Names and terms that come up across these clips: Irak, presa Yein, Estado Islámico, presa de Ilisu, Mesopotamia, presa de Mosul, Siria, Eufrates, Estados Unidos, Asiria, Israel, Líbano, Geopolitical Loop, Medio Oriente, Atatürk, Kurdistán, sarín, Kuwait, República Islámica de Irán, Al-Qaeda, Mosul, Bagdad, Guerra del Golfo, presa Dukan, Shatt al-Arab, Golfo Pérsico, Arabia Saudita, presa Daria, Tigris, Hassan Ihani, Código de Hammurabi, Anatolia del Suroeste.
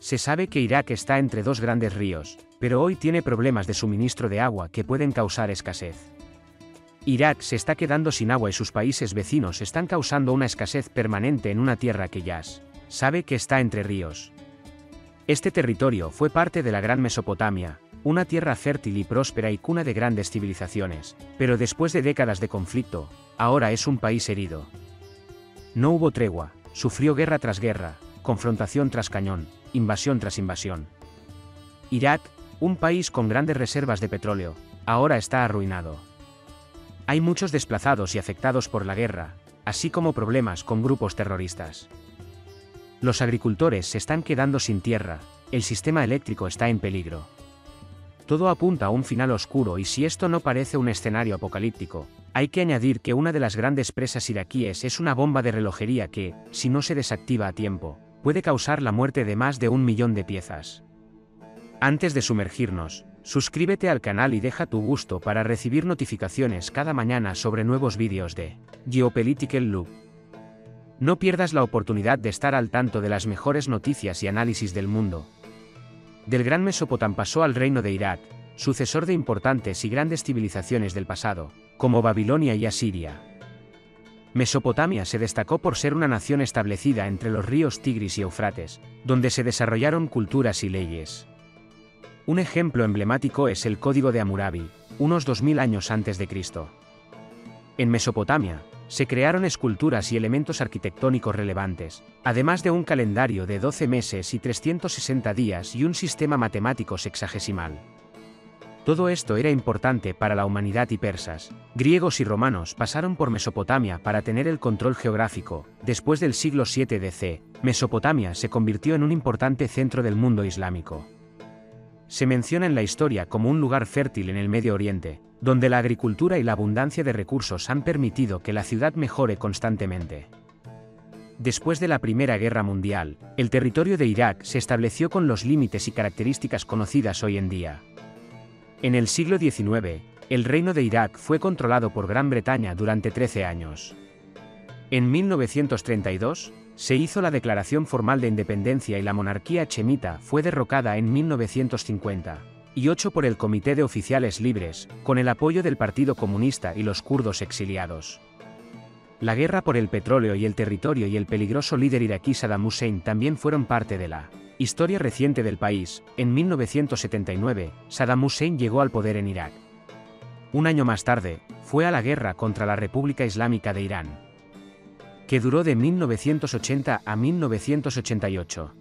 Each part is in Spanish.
Se sabe que Irak está entre dos grandes ríos, pero hoy tiene problemas de suministro de agua que pueden causar escasez. Irak se está quedando sin agua y sus países vecinos están causando una escasez permanente en una tierra que ya sabe que está entre ríos. Este territorio fue parte de la Gran Mesopotamia, una tierra fértil y próspera y cuna de grandes civilizaciones, pero después de décadas de conflicto, ahora es un país herido. No hubo tregua, sufrió guerra tras guerra, confrontación tras cañón, invasión tras invasión. Irak, un país con grandes reservas de petróleo, ahora está arruinado. Hay muchos desplazados y afectados por la guerra, así como problemas con grupos terroristas. Los agricultores se están quedando sin tierra, el sistema eléctrico está en peligro. Todo apunta a un final oscuro y si esto no parece un escenario apocalíptico, hay que añadir que una de las grandes presas iraquíes es una bomba de relojería que, si no se desactiva a tiempo, puede causar la muerte de más de 1 millón de piezas. Antes de sumergirnos, suscríbete al canal y deja tu gusto para recibir notificaciones cada mañana sobre nuevos vídeos de Geopolitical Loop. No pierdas la oportunidad de estar al tanto de las mejores noticias y análisis del mundo. Del Gran Mesopotamia pasó al Reino de Irak, sucesor de importantes y grandes civilizaciones del pasado, como Babilonia y Asiria. Mesopotamia se destacó por ser una nación establecida entre los ríos Tigris y Eufrates, donde se desarrollaron culturas y leyes. Un ejemplo emblemático es el Código de Hammurabi, unos 2000 años antes de Cristo. En Mesopotamia, se crearon esculturas y elementos arquitectónicos relevantes, además de un calendario de 12 meses y 360 días y un sistema matemático sexagesimal. Todo esto era importante para la humanidad y persas, griegos y romanos pasaron por Mesopotamia para tener el control geográfico. Después del siglo 7 DC, Mesopotamia se convirtió en un importante centro del mundo islámico. Se menciona en la historia como un lugar fértil en el Medio Oriente, donde la agricultura y la abundancia de recursos han permitido que la ciudad mejore constantemente. Después de la Primera Guerra Mundial, el territorio de Irak se estableció con los límites y características conocidas hoy en día. En el siglo XIX, el Reino de Irak fue controlado por Gran Bretaña durante 13 años. En 1932, se hizo la Declaración Formal de Independencia y la monarquía chemita fue derrocada en 1950. Y 8 por el Comité de Oficiales Libres, con el apoyo del Partido Comunista y los kurdos exiliados. La guerra por el petróleo y el territorio y el peligroso líder iraquí Saddam Hussein también fueron parte de la historia reciente del país. En 1979, Saddam Hussein llegó al poder en Irak. Un año más tarde, fue a la guerra contra la República Islámica de Irán, que duró de 1980 a 1988.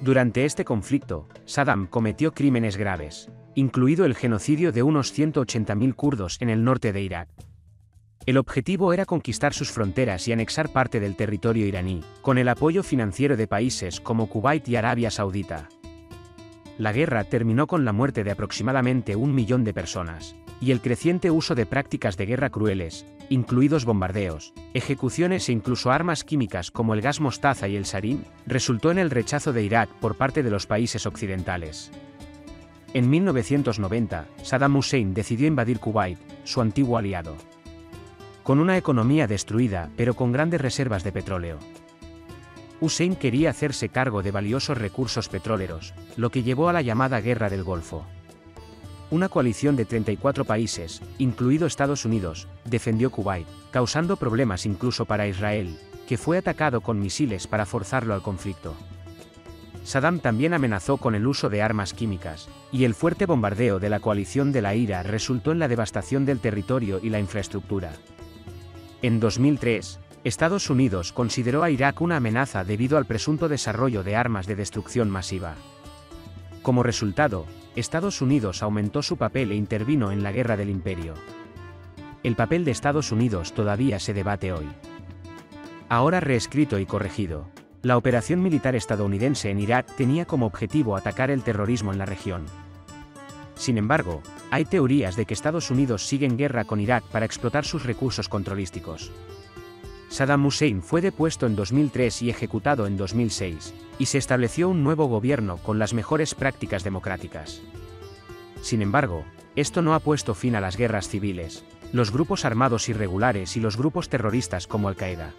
Durante este conflicto, Saddam cometió crímenes graves, incluido el genocidio de unos 180.000 kurdos en el norte de Irak. El objetivo era conquistar sus fronteras y anexar parte del territorio iraní, con el apoyo financiero de países como Kuwait y Arabia Saudita. La guerra terminó con la muerte de aproximadamente 1 millón de personas, y el creciente uso de prácticas de guerra crueles, incluidos bombardeos, ejecuciones e incluso armas químicas como el gas mostaza y el sarín, resultó en el rechazo de Irak por parte de los países occidentales. En 1990, Saddam Hussein decidió invadir Kuwait, su antiguo aliado, con una economía destruida pero con grandes reservas de petróleo. Hussein quería hacerse cargo de valiosos recursos petroleros, lo que llevó a la llamada Guerra del Golfo. Una coalición de 34 países, incluido Estados Unidos, defendió Kuwait, causando problemas incluso para Israel, que fue atacado con misiles para forzarlo al conflicto. Saddam también amenazó con el uso de armas químicas, y el fuerte bombardeo de la coalición de la ira resultó en la devastación del territorio y la infraestructura. En 2003, Estados Unidos consideró a Irak una amenaza debido al presunto desarrollo de armas de destrucción masiva. Como resultado, Estados Unidos aumentó su papel e intervino en la guerra del imperio. El papel de Estados Unidos todavía se debate hoy. Ahora reescrito y corregido, la operación militar estadounidense en Irak tenía como objetivo atacar el terrorismo en la región. Sin embargo, hay teorías de que Estados Unidos sigue en guerra con Irak para explotar sus recursos controlísticos. Saddam Hussein fue depuesto en 2003 y ejecutado en 2006, y se estableció un nuevo gobierno con las mejores prácticas democráticas. Sin embargo, esto no ha puesto fin a las guerras civiles, los grupos armados irregulares y los grupos terroristas como Al-Qaeda.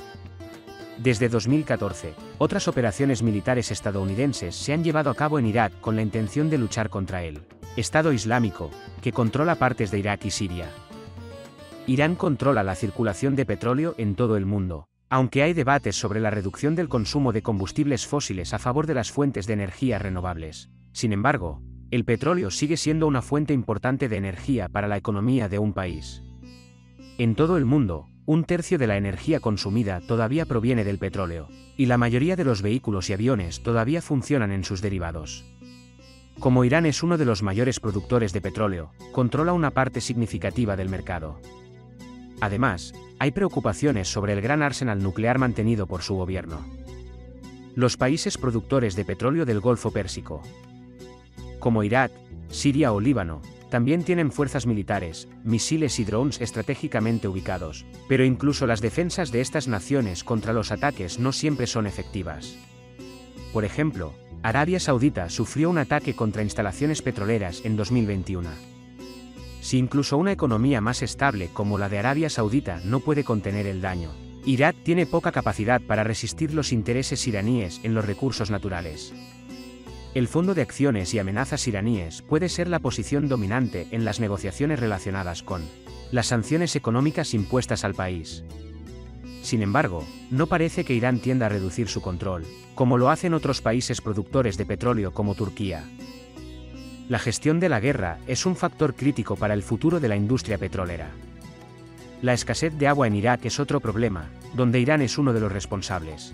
Desde 2014, otras operaciones militares estadounidenses se han llevado a cabo en Irak con la intención de luchar contra el Estado Islámico, que controla partes de Irak y Siria. Irán controla la circulación de petróleo en todo el mundo, aunque hay debates sobre la reducción del consumo de combustibles fósiles a favor de las fuentes de energía renovables. Sin embargo, el petróleo sigue siendo una fuente importante de energía para la economía de un país. En todo el mundo, un tercio de la energía consumida todavía proviene del petróleo, y la mayoría de los vehículos y aviones todavía funcionan en sus derivados. Como Irán es uno de los mayores productores de petróleo, controla una parte significativa del mercado. Además, hay preocupaciones sobre el gran arsenal nuclear mantenido por su gobierno. Los países productores de petróleo del Golfo Pérsico, como Irak, Siria o Líbano, también tienen fuerzas militares, misiles y drones estratégicamente ubicados, pero incluso las defensas de estas naciones contra los ataques no siempre son efectivas. Por ejemplo, Arabia Saudita sufrió un ataque contra instalaciones petroleras en 2021. Si incluso una economía más estable como la de Arabia Saudita no puede contener el daño, Irak tiene poca capacidad para resistir los intereses iraníes en los recursos naturales. El fondo de acciones y amenazas iraníes puede ser la posición dominante en las negociaciones relacionadas con las sanciones económicas impuestas al país. Sin embargo, no parece que Irán tienda a reducir su control, como lo hacen otros países productores de petróleo como Turquía. La gestión de la guerra es un factor crítico para el futuro de la industria petrolera. La escasez de agua en Irak es otro problema, donde Irán es uno de los responsables.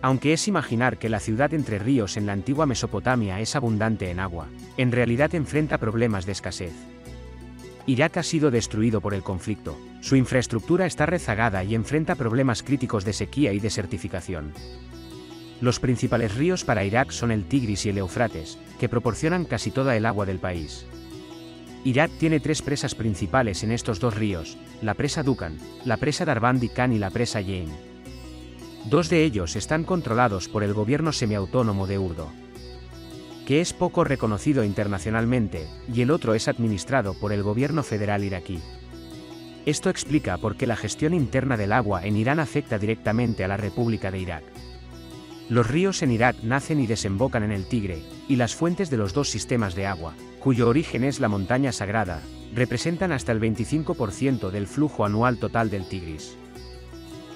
Aunque es imaginar que la ciudad entre ríos en la antigua Mesopotamia es abundante en agua, en realidad enfrenta problemas de escasez. Irak ha sido destruido por el conflicto, su infraestructura está rezagada y enfrenta problemas críticos de sequía y desertificación. Los principales ríos para Irak son el Tigris y el Eufrates, que proporcionan casi toda el agua del país. Irak tiene tres presas principales en estos dos ríos, la presa Dukan, la presa Darbandi Khan y la presa Yein. Dos de ellos están controlados por el gobierno semiautónomo de Urdu, que es poco reconocido internacionalmente, y el otro es administrado por el gobierno federal iraquí. Esto explica por qué la gestión interna del agua en Irán afecta directamente a la República de Irak. Los ríos en Irak nacen y desembocan en el Tigre, y las fuentes de los dos sistemas de agua, cuyo origen es la montaña sagrada, representan hasta el 25% del flujo anual total del Tigris.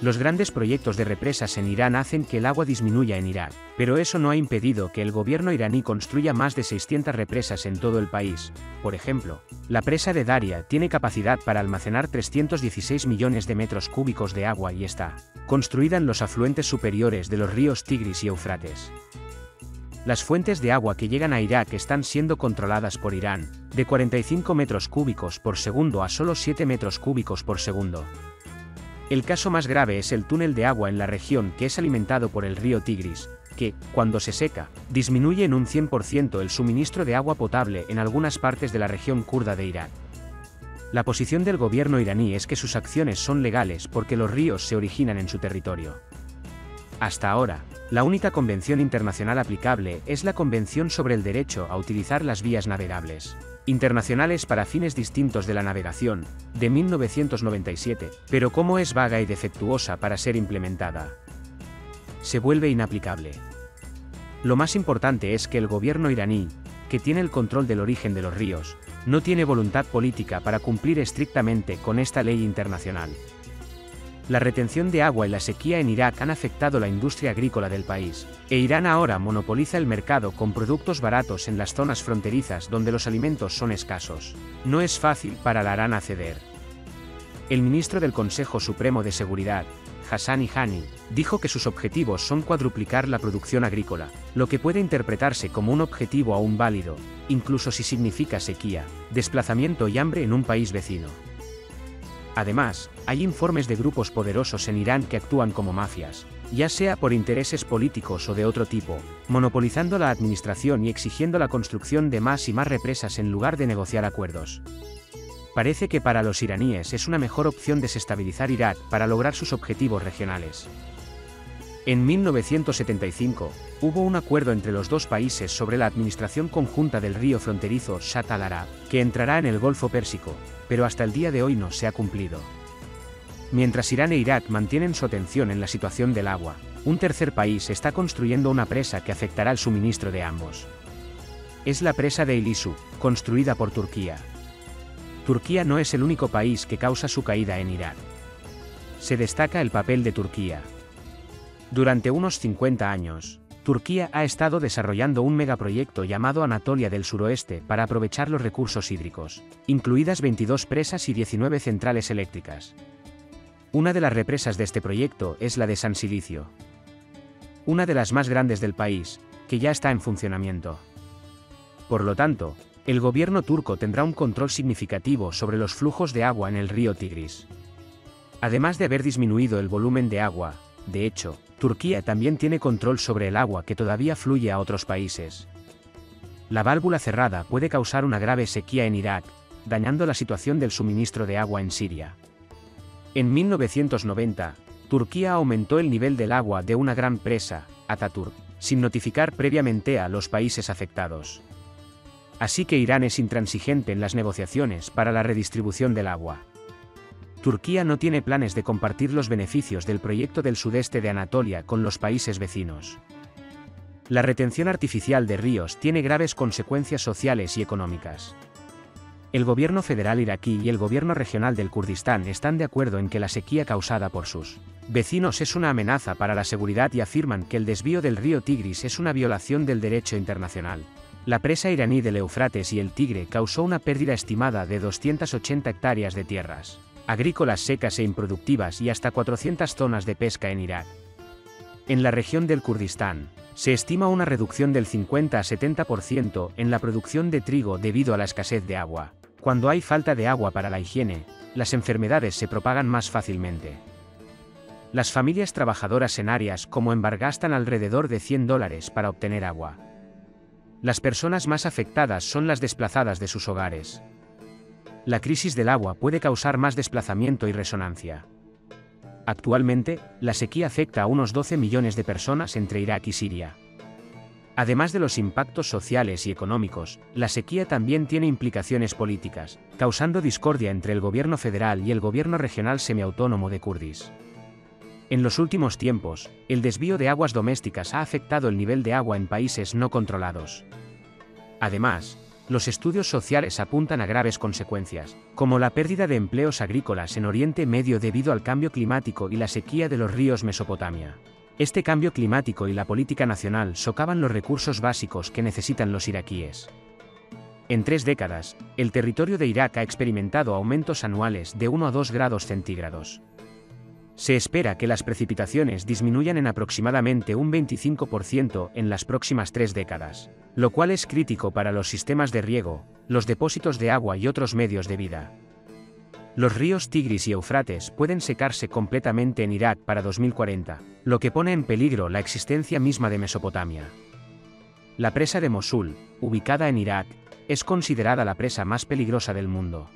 Los grandes proyectos de represas en Irán hacen que el agua disminuya en Irak, pero eso no ha impedido que el gobierno iraní construya más de 600 represas en todo el país. Por ejemplo, la presa de Daria tiene capacidad para almacenar 316 millones de metros cúbicos de agua y está construida en los afluentes superiores de los ríos Tigris y Eufrates. Las fuentes de agua que llegan a Irak están siendo controladas por Irán, de 45 metros cúbicos por segundo a solo 7 metros cúbicos por segundo. El caso más grave es el túnel de agua en la región que es alimentado por el río Tigris, que, cuando se seca, disminuye en un 100% el suministro de agua potable en algunas partes de la región kurda de Irak. La posición del gobierno iraní es que sus acciones son legales porque los ríos se originan en su territorio. Hasta ahora, la única convención internacional aplicable es la Convención sobre el Derecho a Utilizar las Vías Navegables Internacionales para Fines Distintos de la Navegación, de 1997, pero como es vaga y defectuosa para ser implementada, se vuelve inaplicable. Lo más importante es que el gobierno iraní, que tiene el control del origen de los ríos, no tiene voluntad política para cumplir estrictamente con esta ley internacional. La retención de agua y la sequía en Irak han afectado la industria agrícola del país, e Irán ahora monopoliza el mercado con productos baratos en las zonas fronterizas donde los alimentos son escasos. No es fácil para la Irán acceder. El ministro del Consejo Supremo de Seguridad, Hassan Ihani, dijo que sus objetivos son cuadruplicar la producción agrícola, lo que puede interpretarse como un objetivo aún válido, incluso si significa sequía, desplazamiento y hambre en un país vecino. Además, hay informes de grupos poderosos en Irán que actúan como mafias, ya sea por intereses políticos o de otro tipo, monopolizando la administración y exigiendo la construcción de más y más represas en lugar de negociar acuerdos. Parece que para los iraníes es una mejor opción desestabilizar Irak para lograr sus objetivos regionales. En 1975, hubo un acuerdo entre los dos países sobre la administración conjunta del río fronterizo Shatt al-Arab, que entrará en el Golfo Pérsico, pero hasta el día de hoy no se ha cumplido. Mientras Irán e Irak mantienen su atención en la situación del agua, un tercer país está construyendo una presa que afectará el suministro de ambos. Es la presa de Ilisu, construida por Turquía. Turquía no es el único país que causa su caída en Irak. Se destaca el papel de Turquía. Durante unos 50 años, Turquía ha estado desarrollando un megaproyecto llamado Anatolia del Suroeste para aprovechar los recursos hídricos, incluidas 22 presas y 19 centrales eléctricas. Una de las represas de este proyecto es la de San Silicio, una de las más grandes del país, que ya está en funcionamiento. Por lo tanto, el gobierno turco tendrá un control significativo sobre los flujos de agua en el río Tigris. Además de haber disminuido el volumen de agua, de hecho, Turquía también tiene control sobre el agua que todavía fluye a otros países. La válvula cerrada puede causar una grave sequía en Irak, dañando la situación del suministro de agua en Siria. En 1990, Turquía aumentó el nivel del agua de una gran presa, Atatürk, sin notificar previamente a los países afectados. Así que Irán es intransigente en las negociaciones para la redistribución del agua. Turquía no tiene planes de compartir los beneficios del proyecto del sudeste de Anatolia con los países vecinos. La retención artificial de ríos tiene graves consecuencias sociales y económicas. El gobierno federal iraquí y el gobierno regional del Kurdistán están de acuerdo en que la sequía causada por sus vecinos es una amenaza para la seguridad y afirman que el desvío del río Tigris es una violación del derecho internacional. La presa iraní del Eufrates y el Tigre causó una pérdida estimada de 280 hectáreas de tierras agrícolas secas e improductivas y hasta 400 zonas de pesca en Irak. En la región del Kurdistán, se estima una reducción del 50 a 70% en la producción de trigo debido a la escasez de agua. Cuando hay falta de agua para la higiene, las enfermedades se propagan más fácilmente. Las familias trabajadoras en áreas como Enbar gastan alrededor de $100 para obtener agua. Las personas más afectadas son las desplazadas de sus hogares. La crisis del agua puede causar más desplazamiento y resonancia. Actualmente, la sequía afecta a unos 12 millones de personas entre Irak y Siria. Además de los impactos sociales y económicos, la sequía también tiene implicaciones políticas, causando discordia entre el gobierno federal y el gobierno regional semiautónomo de Kurdis. En los últimos tiempos, el desvío de aguas domésticas ha afectado el nivel de agua en países no controlados. Además, los estudios sociales apuntan a graves consecuencias, como la pérdida de empleos agrícolas en Oriente Medio debido al cambio climático y la sequía de los ríos Mesopotamia. Este cambio climático y la política nacional socavan los recursos básicos que necesitan los iraquíes. En 3 décadas, el territorio de Irak ha experimentado aumentos anuales de 1 a 2 grados centígrados. Se espera que las precipitaciones disminuyan en aproximadamente un 25% en las próximas 3 décadas, lo cual es crítico para los sistemas de riego, los depósitos de agua y otros medios de vida. Los ríos Tigris y Eufrates pueden secarse completamente en Irak para 2040, lo que pone en peligro la existencia misma de Mesopotamia. La presa de Mosul, ubicada en Irak, es considerada la presa más peligrosa del mundo.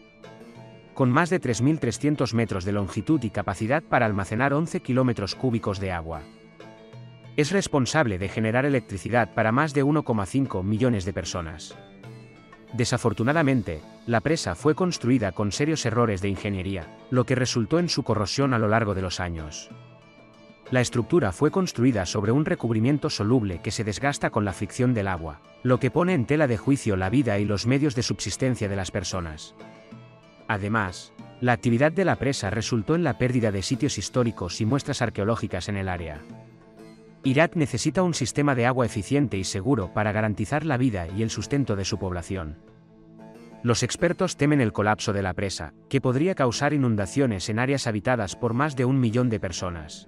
Con más de 3.300 metros de longitud y capacidad para almacenar 11 kilómetros cúbicos de agua. Es responsable de generar electricidad para más de 1,5 millones de personas. Desafortunadamente, la presa fue construida con serios errores de ingeniería, lo que resultó en su corrosión a lo largo de los años. La estructura fue construida sobre un recubrimiento soluble que se desgasta con la fricción del agua, lo que pone en tela de juicio la vida y los medios de subsistencia de las personas. Además, la actividad de la presa resultó en la pérdida de sitios históricos y muestras arqueológicas en el área. Irak necesita un sistema de agua eficiente y seguro para garantizar la vida y el sustento de su población. Los expertos temen el colapso de la presa, que podría causar inundaciones en áreas habitadas por más de 1 millón de personas,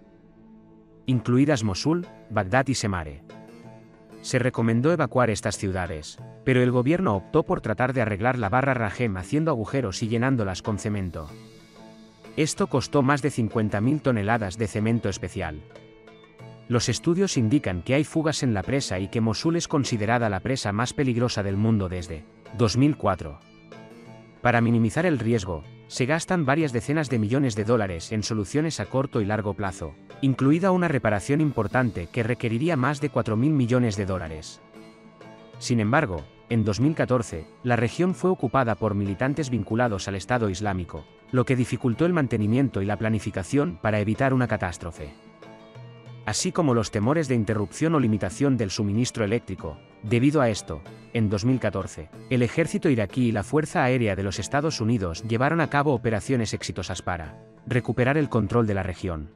incluidas Mosul, Bagdad y Semare. Se recomendó evacuar estas ciudades, pero el gobierno optó por tratar de arreglar la barra Rajem haciendo agujeros y llenándolas con cemento. Esto costó más de 50.000 toneladas de cemento especial. Los estudios indican que hay fugas en la presa y que Mosul es considerada la presa más peligrosa del mundo desde 2004. Para minimizar el riesgo, se gastan varias decenas de millones de dólares en soluciones a corto y largo plazo, incluida una reparación importante que requeriría más de 4.000 millones de dólares. Sin embargo, En 2014, la región fue ocupada por militantes vinculados al Estado Islámico, lo que dificultó el mantenimiento y la planificación para evitar una catástrofe. Así como los temores de interrupción o limitación del suministro eléctrico. Debido a esto, en 2014, el ejército iraquí y la Fuerza Aérea de los Estados Unidos llevaron a cabo operaciones exitosas para recuperar el control de la región.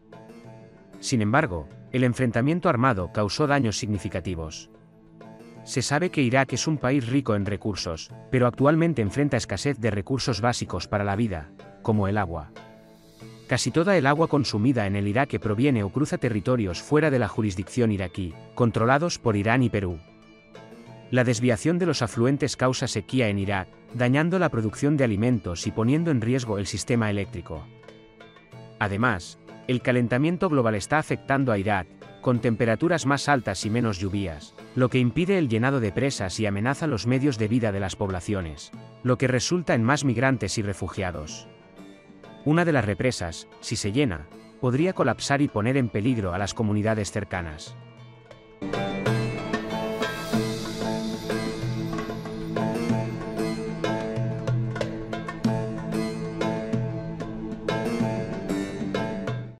Sin embargo, el enfrentamiento armado causó daños significativos. Se sabe que Irak es un país rico en recursos, pero actualmente enfrenta escasez de recursos básicos para la vida, como el agua. Casi toda el agua consumida en el Irak que proviene o cruza territorios fuera de la jurisdicción iraquí, controlados por Irán y Perú. La desviación de los afluentes causa sequía en Irak, dañando la producción de alimentos y poniendo en riesgo el sistema eléctrico. Además, el calentamiento global está afectando a Irak, con temperaturas más altas y menos lluvias, lo que impide el llenado de presas y amenaza los medios de vida de las poblaciones, lo que resulta en más migrantes y refugiados. Una de las represas, si se llena, podría colapsar y poner en peligro a las comunidades cercanas.